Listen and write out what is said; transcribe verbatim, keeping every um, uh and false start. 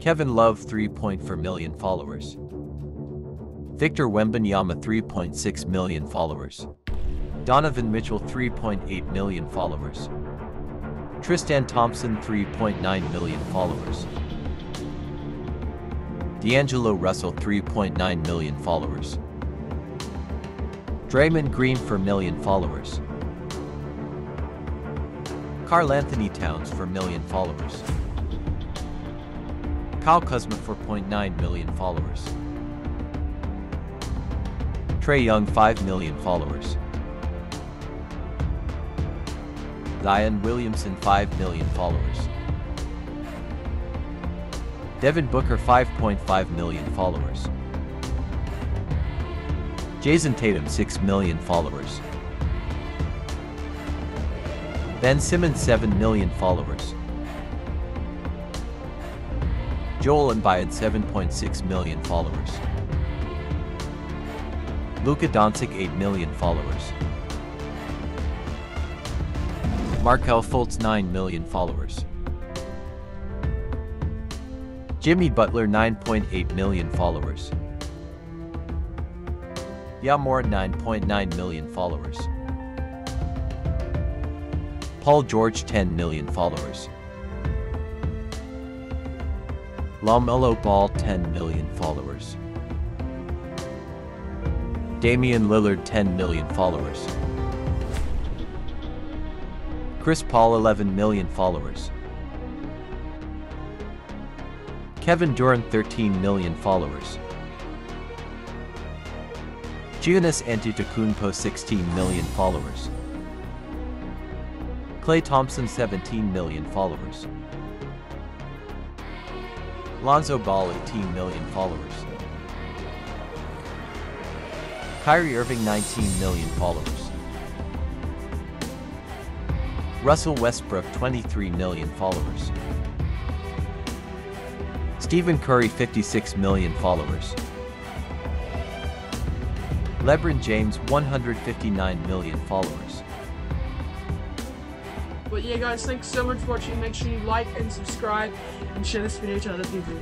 Kevin Love three point four million followers. Victor Wembanyama three point six million followers. Donovan Mitchell three point eight million followers. Tristan Thompson three point nine million followers. D'Angelo Russell three point nine million followers. Draymond Green four million followers. Karl-Anthony Towns four million followers. Kyle Kuzma four point nine million followers. Trae Young five million followers. Zion Williamson five million followers. Devin Booker five point five million followers. Jayson Tatum six million followers. Ben Simmons seven million followers. Joel Embiid seven point six million followers. Luka Doncic eight million followers. Markelle Fultz nine million followers. Jimmy Butler nine point eight million followers. Ja Morant nine point nine million followers. Paul George ten million followers. LaMelo Ball ten million followers. Damian Lillard ten million followers. Chris Paul eleven million followers. Kevin Durant thirteen million followers. Giannis Antetokounmpo sixteen million followers. Klay Thompson seventeen million followers. Lonzo Ball eighteen million followers. Kyrie Irving nineteen million followers. Russell Westbrook twenty-three million followers. Stephen Curry fifty-six million followers. LeBron James one hundred fifty-nine million followers. But yeah guys, thanks so much for watching. Make sure you like and subscribe and share this video to other people.